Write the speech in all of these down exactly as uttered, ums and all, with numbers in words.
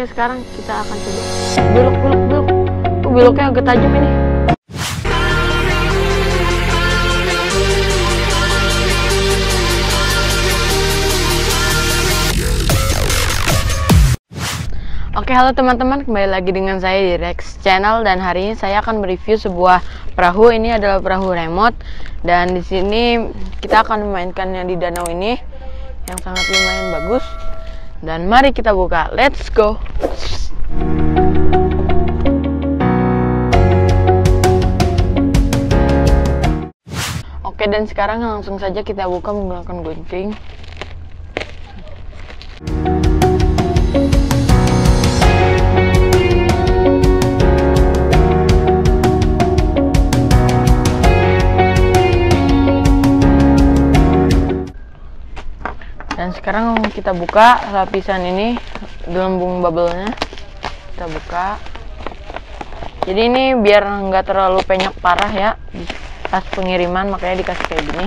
Oke, sekarang kita akan coba belok belok belok. Oh, beloknya agak tajam ini. Oke, halo teman-teman, kembali lagi dengan saya di Rexx Channel, dan hari ini saya akan mereview sebuah perahu. Ini adalah perahu remote, dan di sini kita akan memainkannya di danau ini yang sangat lumayan bagus. Dan mari kita buka, let's go. Oke, dan sekarang langsung saja kita buka menggunakan gunting. Dan sekarang kita buka lapisan ini, gelembung bubble-nya kita buka. Jadi ini biar nggak terlalu penyok parah ya pas pengiriman, makanya dikasih kayak gini.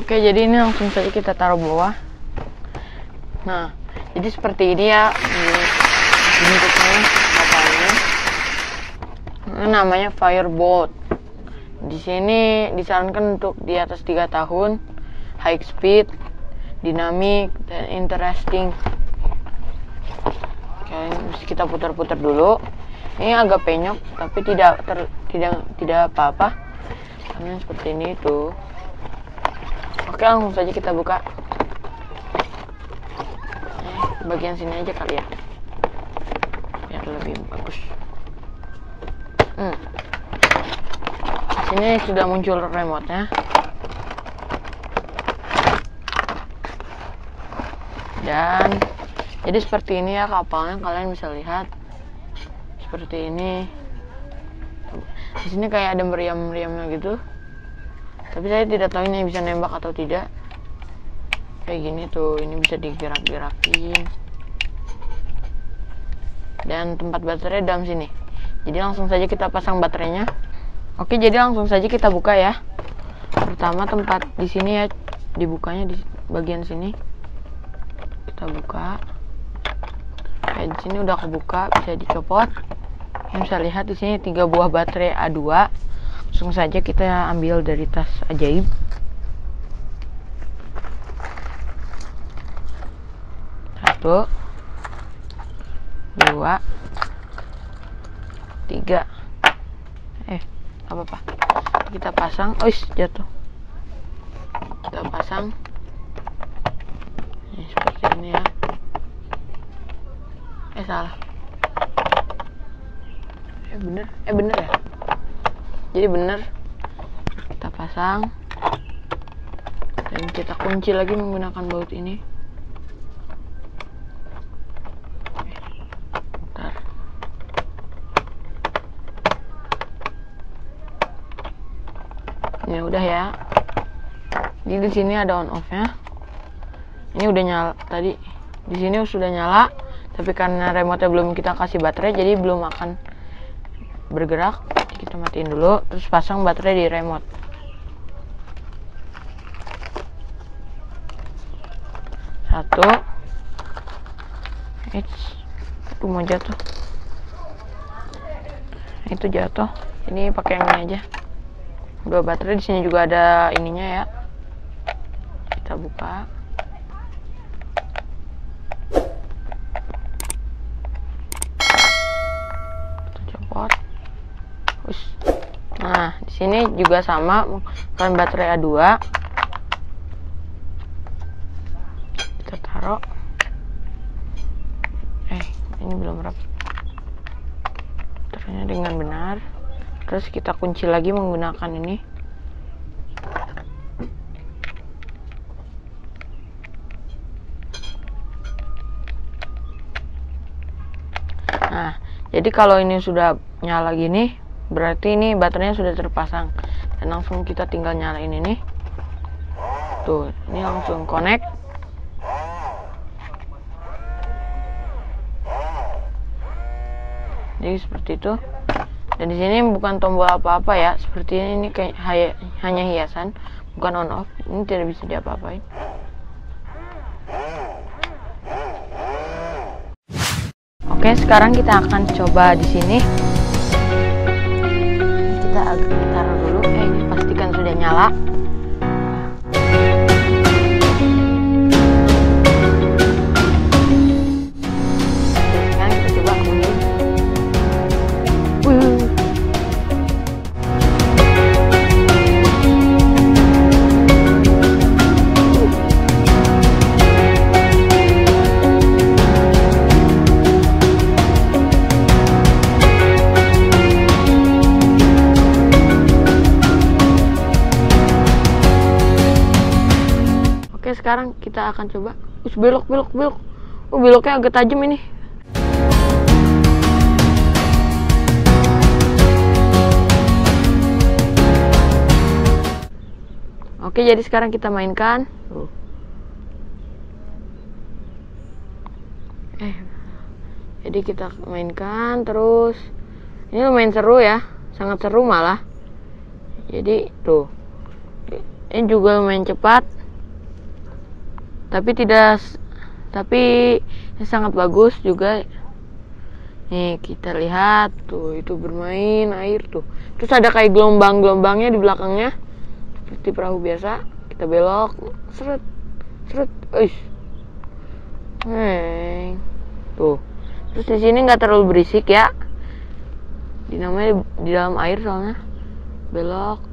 Oke, jadi ini langsung saja kita taruh bawah. Nah, jadi seperti ini ya bentuknya, katanya ini namanya fireboat. Di sini disarankan untuk di atas tiga tahun, high speed, dinamik, dan interesting. Oke, mesti kita putar-putar dulu. Ini agak penyok tapi tidak ter, tidak tidak apa-apa karena seperti ini tuh. Oke, langsung saja kita buka bagian sini aja kali ya, lebih bagus. Hmm. Sini sudah muncul remote-nya. Dan jadi seperti ini ya kapalnya, kalian bisa lihat seperti ini. Di sini kayak ada meriam-meriamnya gitu. Tapi saya tidak tahu ini bisa nembak atau tidak. Kayak gini tuh, ini bisa digerak-gerakin. Dan tempat baterai dalam sini, jadi langsung saja kita pasang baterainya. Oke, jadi langsung saja kita buka ya. Pertama tempat di sini ya, dibukanya di bagian sini. Kita buka. Oke, di sini udah kebuka, bisa dicopot. Yang bisa lihat di sini tiga buah baterai A dua. Langsung saja kita ambil dari tas ajaib. Satu, dua, tiga. Eh, apa-apa, kita pasang. Ois, jatuh. Kita pasang ini seperti ini ya. Eh, salah. Eh, bener. Eh, bener ya. Jadi bener. Kita pasang. Dan kita kunci lagi menggunakan baut ini. Ya udah ya. Jadi di sini ada on off-nya. Ini udah nyala tadi. Di sini sudah nyala, tapi karena remote-nya belum kita kasih baterai, jadi belum akan bergerak. Kita matiin dulu, terus pasang baterai di remote. Satu. Eits. Aduh, mau jatuh. Itu jatuh. Ini pakai yang ini aja. Dua baterai, di sini juga ada ininya ya. Kita buka. Kita copot. Ush. Nah, di sini juga sama, bukan baterai A dua. Kita taruh. Eh, ini belum rapat. Taruhnya dengan benar. Terus kita kunci lagi menggunakan ini. Nah, jadi kalau ini sudah nyala gini, berarti ini baterainya sudah terpasang. Dan langsung kita tinggal nyalain ini. Tuh, ini langsung connect. Jadi seperti itu. Dan di sini bukan tombol apa-apa ya, seperti ini, ini kayak hanya hiasan, bukan on off. Ini tidak bisa diapa-apain. Oke, sekarang kita akan coba di sini. Kita agak taruh dulu, eh, pastikan sudah nyala. Sekarang kita akan coba. Us belok belok belok. Oh, beloknya agak tajam ini. Oke, jadi sekarang kita mainkan. Uh. Eh. Jadi kita mainkan terus. Ini lumayan seru ya. Sangat seru malah. Jadi tuh. Ini juga lumayan cepat. tapi tidak tapi ini sangat bagus juga nih, kita lihat tuh, itu bermain air tuh, terus ada kayak gelombang-gelombangnya di belakangnya seperti perahu biasa. Kita belok, seret seret, uish, hei tuh. Terus di sini nggak terlalu berisik ya, dinamanya di dalam air soalnya. Belok.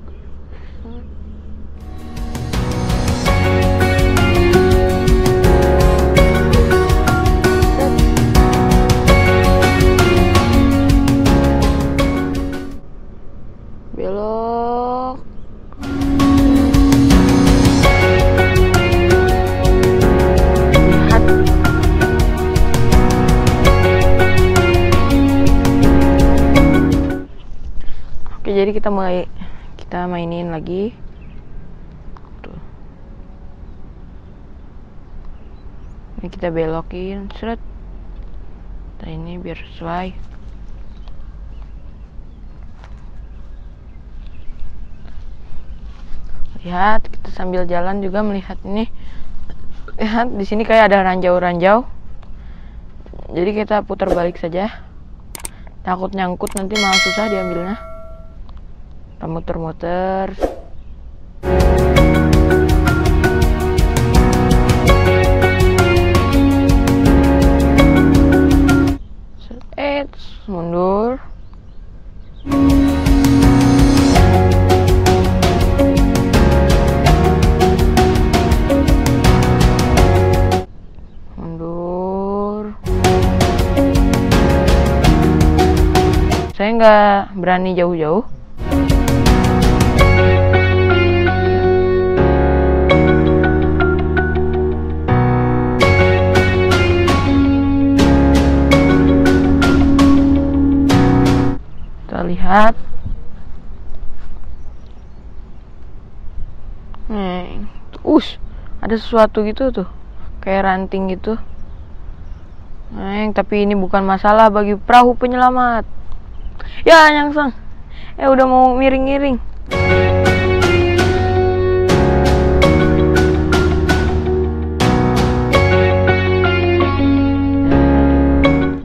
Jadi kita mulai, kita mainin lagi. Tuh. Ini kita belokin, seret. Nah, ini biar sesuai. Lihat, kita sambil jalan juga melihat ini. Lihat, di sini kayak ada ranjau-ranjau. Jadi kita putar balik saja. Takut nyangkut nanti malah susah diambilnya. Muter-muter. Eh, mundur. Mundur. Saya nggak berani jauh-jauh. Lihat, nih, us, ada sesuatu gitu tuh, kayak ranting gitu. Neng, tapi ini bukan masalah bagi perahu penyelamat. Ya, nyangsang, eh udah mau miring-miring.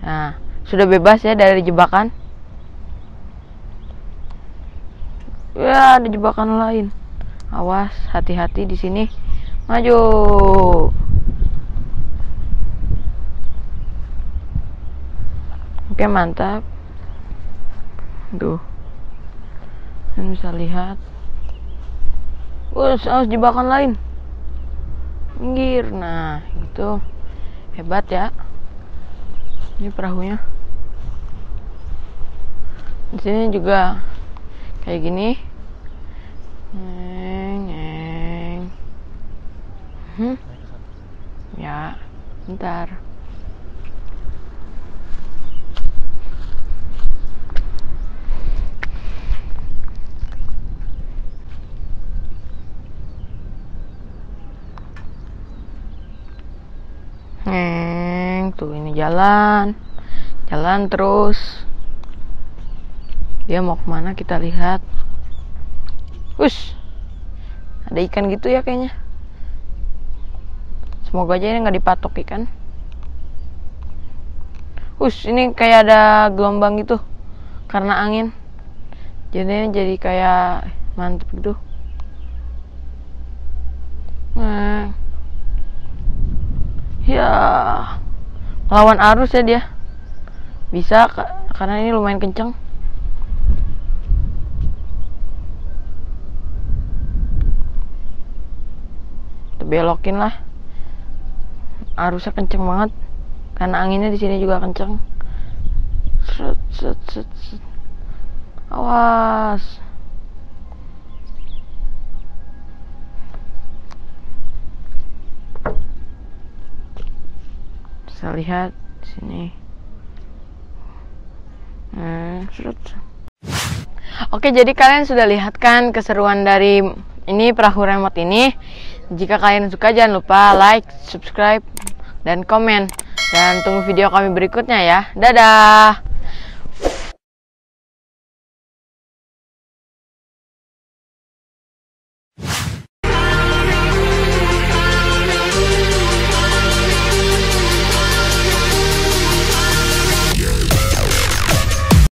Nah, sudah bebas ya dari jebakan. Ya, ada jebakan lain. Awas, hati-hati di sini. Maju. Oke, mantap. Tuh. Kalian bisa lihat. Us, awas jebakan lain. Minggir. Nah, gitu. Hebat ya. Ini perahunya. Di sini juga kayak gini. Neng, neng. Hmm? Ya, bentar. Neng, tuh ini jalan. Jalan terus. Dia mau kemana kita lihat. Wush, ada ikan gitu ya kayaknya. Semoga aja ini nggak dipatok ikan. Wush, ini kayak ada gelombang gitu karena angin. Jadi jadi kayak mantep gitu. Nah, ya lawan arus ya dia. Bisa karena ini lumayan kencang. Belokin lah, arusnya kenceng banget karena anginnya di sini juga kenceng. Set, set, set, set. Awas, bisa lihat di sini. Hmm, oke, jadi kalian sudah lihat kan keseruan dari ini perahu remote ini. Jika kalian suka, jangan lupa like, subscribe, dan komen. Dan tunggu video kami berikutnya ya. Dadah!